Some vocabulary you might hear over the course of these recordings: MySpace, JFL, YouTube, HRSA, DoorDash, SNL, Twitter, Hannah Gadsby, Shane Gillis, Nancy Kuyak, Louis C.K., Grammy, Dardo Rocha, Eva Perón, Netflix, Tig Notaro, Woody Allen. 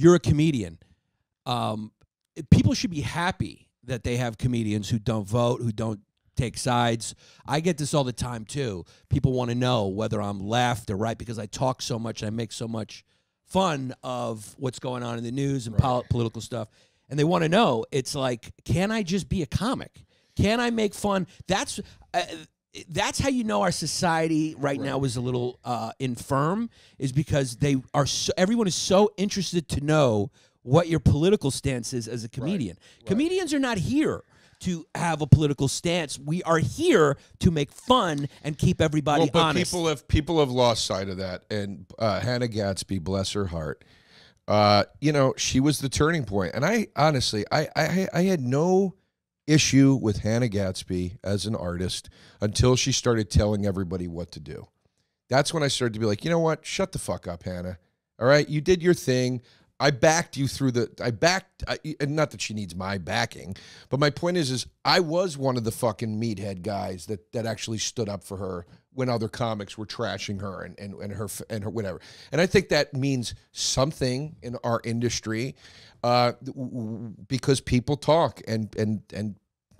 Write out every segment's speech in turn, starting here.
you're a comedian. People should be happy that they have comedians who don't vote, who don't take sides. I get this all the time, too. People want to know whether I'm left or right because I talk so much and I make so much fun of what's going on in the news and political stuff. And they want to know, it's like, can I just be a comic? Can I make fun? That's how you know our society right now is a little infirm, is because they are so, everyone is so interested to know what your political stance is as a comedian. Comedians are not here to have a political stance. We are here to make fun and keep everybody honest. People have lost sight of that. And Hannah Gadsby, bless her heart, you know, she was the turning point. And I honestly, I had no issue with Hannah Gadsby as an artist until she started telling everybody what to do. That's when I started to be like, you know what? Shut the fuck up, Hannah. All right, you did your thing. I backed you through the, and not that she needs my backing, but my point is I was one of the fucking meathead guys that actually stood up for her when other comics were trashing her and her whatever. And I think that means something in our industry, because people talk and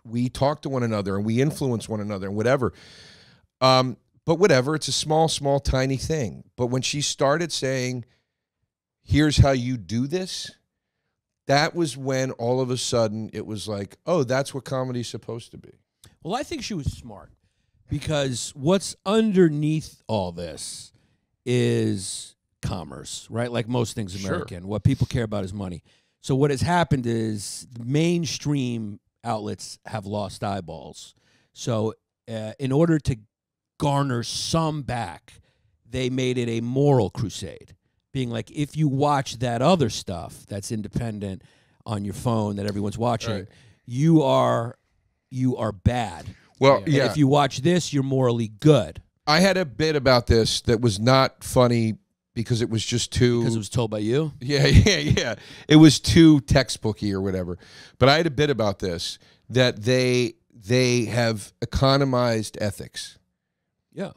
we talk to one another and we influence one another and whatever. But whatever, it's a small, tiny thing. But when she started saying, here's how you do this, that was when all of a sudden it was like, oh, that's what comedy's supposed to be. Well, I think she was smart, because what's underneath all this is commerce, right? Like most things American, what people care about is money. So what has happened is the mainstream outlets have lost eyeballs. So in order to garner some back, they made it a moral crusade. Being like, if you watch that other stuff that's independent on your phone that everyone's watching, you are bad. Well, yeah. If you watch this, you're morally good. I had a bit about this that was not funny because it was just too... Because it was told by you? Yeah. It was too textbooky or whatever. But I had a bit about this, that they have economized ethics. Yeah.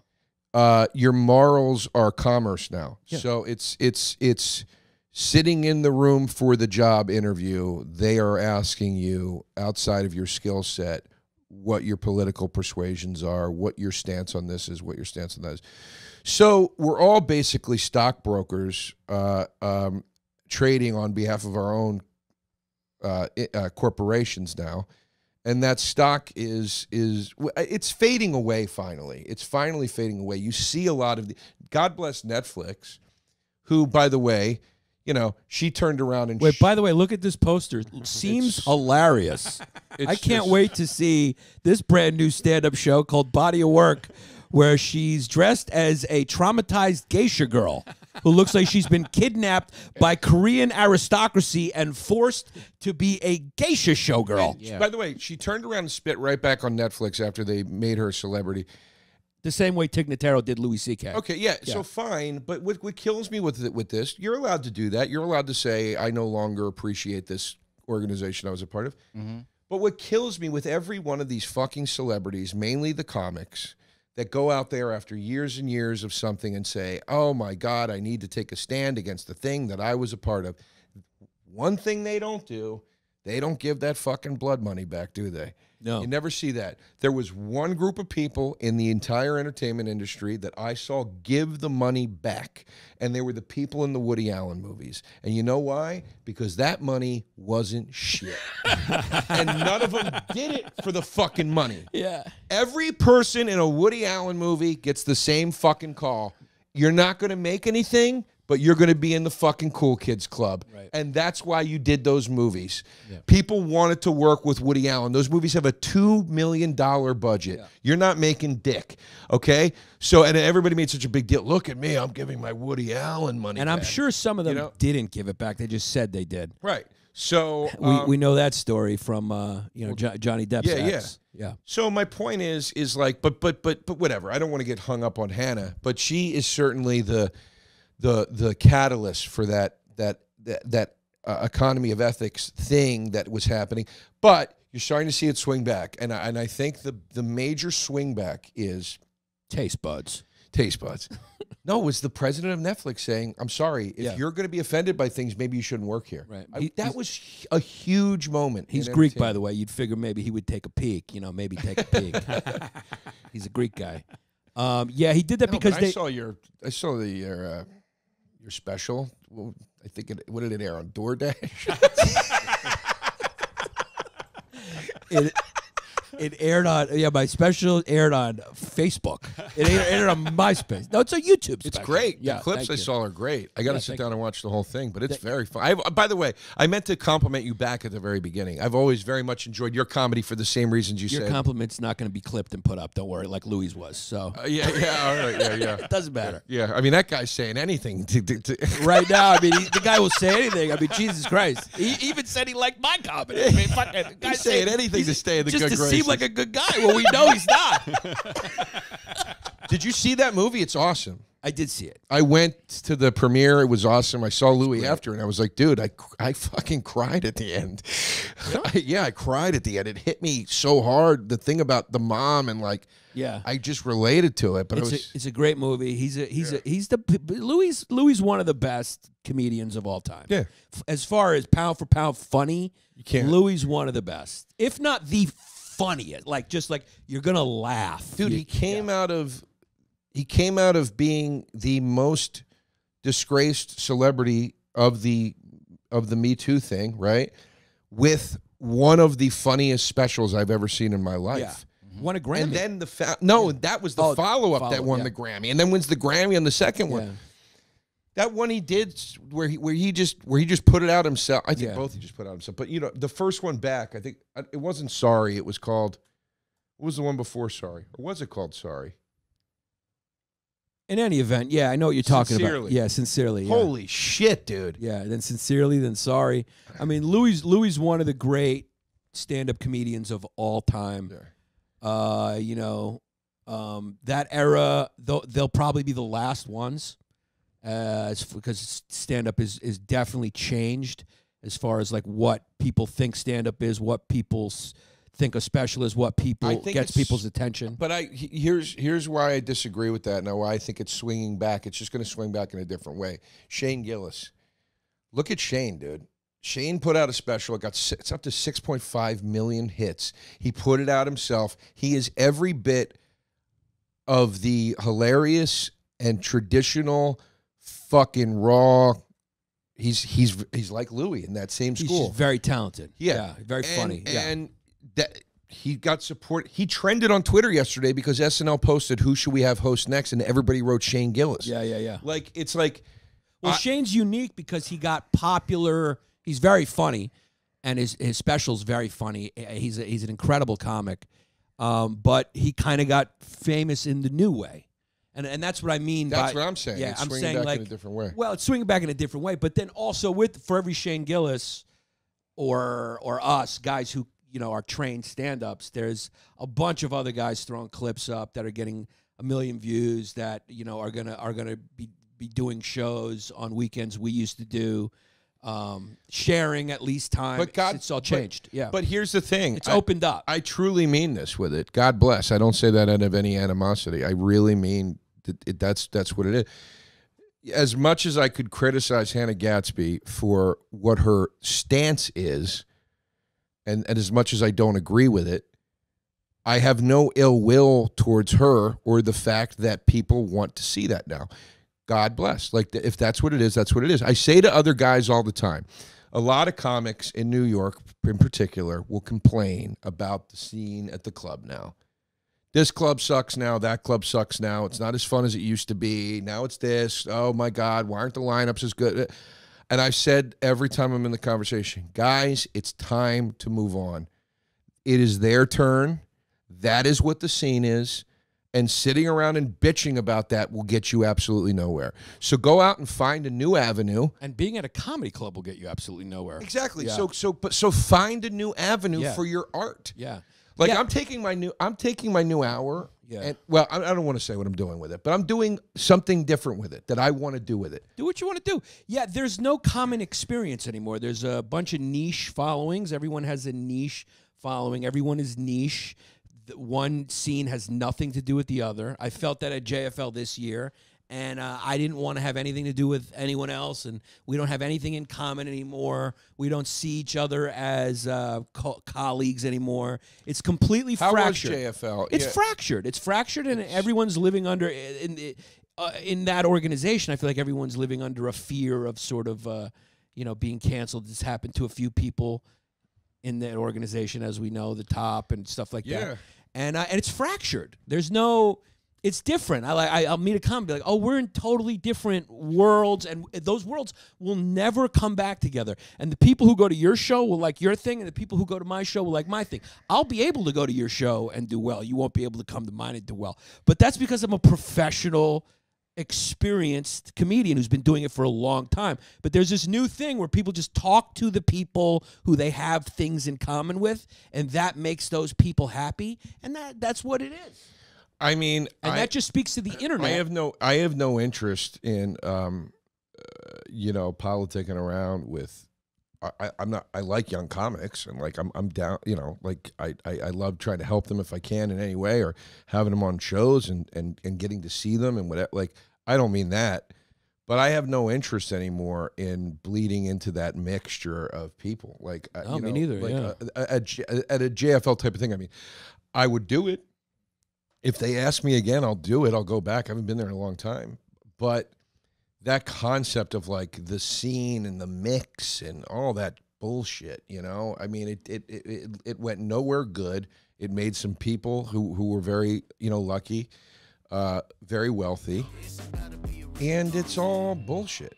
Your morals are commerce now. Yeah. So it's sitting in the room for the job interview. They are asking you outside of your skill set what your political persuasions are, what your stance on this is, what your stance on that is. So we're all basically stockbrokers trading on behalf of our own corporations now. And that stock it's fading away finally. It's finally fading away. You see a lot of God bless Netflix, who, by the way, you know, she turned around and... Wait, by the way, look at this poster. It seems hilarious. I can't wait to see this brand new stand-up show called Body of Work, where she's dressed as a traumatized geisha girl who looks like she's been kidnapped by Korean aristocracy and forced to be a geisha showgirl. Yeah. By the way, she turned around and spit right back on Netflix after they made her a celebrity. The same way Tig Notaro did Louis C.K. Okay, yeah, so fine, but what kills me with this, you're allowed to do that. You're allowed to say, I no longer appreciate this organization I was a part of. Mm-hmm. But what kills me with every one of these fucking celebrities, mainly the comics, that go out there after years and years of something and say, oh my God, I need to take a stand against the thing that I was a part of. One thing they don't do, they don't give that fucking blood money back, do they? No. You never see that. There was one group of people in the entire entertainment industry that I saw give the money back, and they were the people in the Woody Allen movies. And you know why? Because that money wasn't shit. And none of them did it for the fucking money. Yeah. Every person in a Woody Allen movie gets the same fucking call. You're not going to make anything, but you're going to be in the fucking cool kids club. Right. And that's why you did those movies. Yeah. People wanted to work with Woody Allen. Those movies have a $2 million budget. Yeah. You're not making dick, okay? So, and everybody made such a big deal. Look at me, I'm giving my Woody Allen money back. I'm sure some of them didn't give it back. They just said they did. Right. So we know that story from you know, Johnny Depp's ex. Yeah. So my point is like, but whatever. I don't want to get hung up on Hannah, but she is certainly the catalyst for that economy of ethics thing that was happening. But you're starting to see it swing back, and I think the major swing back is taste buds. Taste buds. No, it was the president of Netflix saying, I'm sorry, if you're going to be offended by things, maybe you shouldn't work here. Right. That was a huge moment. He's Greek, by the way. You'd figure maybe he would take a peek, you know, maybe take a peek. He's a Greek guy. Yeah, he did that because they... I saw your special. Well, I think, what did it air on? DoorDash? It aired on, my special aired on Facebook. It aired on MySpace. No, it's a YouTube special. It's great. Yeah, the clips I saw are great. I got to sit down and watch the whole thing, but it's very fun. By the way, I meant to compliment you back at the very beginning. I've always very much enjoyed your comedy for the same reasons you said. Your compliment's not going to be clipped and put up, don't worry, like Louis was. So all right, it doesn't matter. Yeah, I mean, that guy's saying anything. Right now, I mean, the guy will say anything. I mean, Jesus Christ. He even said he liked my comedy. I mean, fuck that. He's saying anything to stay in the good grace. Like a good guy. Well, we know he's not. Did you see that movie? It's awesome. I did see it. I went to the premiere. It was awesome. I saw Louis after, and I was like, dude, I fucking cried at the end. Yeah, I cried at the end. It hit me so hard. The thing about the mom and like, I just related to it. But it's a great movie. Louis one of the best comedians of all time. Yeah, as far as pound for pound funny, you can't. Louis one of the best, if not the funny, just like you're gonna laugh, dude. He came out of being the most disgraced celebrity of the Me Too thing, right? With one of the funniest specials I've ever seen in my life. Won a Grammy, and then that was the follow-up that won the Grammy, and then wins the Grammy on the second one. That one he did where he just put it out himself. I think both he just put out himself. But you know, the first one back, I think it wasn't Sorry. It was called, what was the one before Sorry? Or was it called Sorry? In any event, yeah, I know what you're talking about. Yeah, Sincerely. Yeah. Holy shit, dude. Yeah, then Sincerely, then Sorry. I mean, Louis one of the great stand-up comedians of all time. Yeah. You know, that era, they'll probably be the last ones. Because stand-up is definitely changed as far as like what people think stand-up is, what people think a special is, what people gets people's attention. But here's why I disagree with that, and why I think it's swinging back. It's just going to swing back in a different way. Shane Gillis, look at Shane, dude. Shane put out a special. It's up to 6.5 million hits. He put it out himself. He is every bit of the hilarious and traditional. Fucking raw. He's like Louis in that same school. He's very talented. Yeah, yeah, very funny. And that he got support. He trended on Twitter yesterday because SNL posted, "Who should we have host next?" and everybody wrote Shane Gillis. Yeah. Like it's like, well, Shane's unique because he got popular. He's very funny, and his special's very funny. He's an incredible comic, but he kind of got famous in the new way. And that's what I mean. That's what I'm saying. Yeah, I'm saying back like in a different way. Well, it's swinging back in a different way, but then also for every Shane Gillis, or us guys who are trained stand-ups, there's a bunch of other guys throwing clips up that are getting a million views that are gonna be doing shows on weekends we used to do, sharing at least time. But it's all changed. But here's the thing. It's opened up. I truly mean this with it. God bless. I don't say that out of any animosity. I really mean. That's what it is. As much as I could criticize Hannah Gadsby for what her stance is, and as much as I don't agree with it, I have no ill will towards her or the fact that people want to see that now. God bless. Like, if that's what it is, that's what it is. I say to other guys all the time, a lot of comics in New York in particular will complain about the scene at the club now. This club sucks now. That club sucks now. It's not as fun as it used to be. Now it's this. Oh, my God. Why aren't the lineups as good? And I've said every time I'm in the conversation, guys, it's time to move on. It is their turn. That is what the scene is. And sitting around and bitching about that will get you absolutely nowhere. So go out and find a new avenue. And being at a comedy club will get you absolutely nowhere. Exactly. Yeah. So find a new avenue for your art. Yeah. Like I'm taking my new hour. Yeah. And, well, I don't want to say what I'm doing with it, but I'm doing something different with it that I want to do with it. Do what you want to do. Yeah. There's no common experience anymore. There's a bunch of niche followings. Everyone has a niche following. Everyone is niche. one scene has nothing to do with the other. I felt that at JFL this year, and I didn't want to have anything to do with anyone else, and we don't have anything in common anymore. We don't see each other as colleagues anymore. It's completely fractured. How was JFL? It's fractured. It's fractured, and everyone's living under... in that organization, I feel like everyone's living under a fear of sort of, you know, being canceled. This happened to a few people in that organization, as we know, the top and stuff like that. And it's fractured. There's no, it's different. I'll meet a comic, be like, oh, we're in totally different worlds, and those worlds will never come back together. And the people who go to your show will like your thing, and the people who go to my show will like my thing. I'll be able to go to your show and do well. You won't be able to come to mine and do well. But that's because I'm a professional, experienced comedian who's been doing it for a long time. But there's this new thing where people just talk to the people who they have things in common with, and that makes those people happy, and that's what it is. I mean, and that just speaks to the internet. I have no interest in you know, politicking around with. I like young comics, and like I'm down, you know, like I love trying to help them if I can in any way, or having them on shows and getting to see them and whatever. Like, I don't mean that, but I have no interest anymore in bleeding into that mixture of people. Like, oh, you know, me neither. Like, at a JFL type of thing. I mean, I would do it if they ask me again. I'll do it. I'll go back. I haven't been there in a long time, but. That concept of like the scene and the mix and all that bullshit, you know, I mean, it went nowhere good. It made some people who were very, you know, lucky, very wealthy, and it's all bullshit.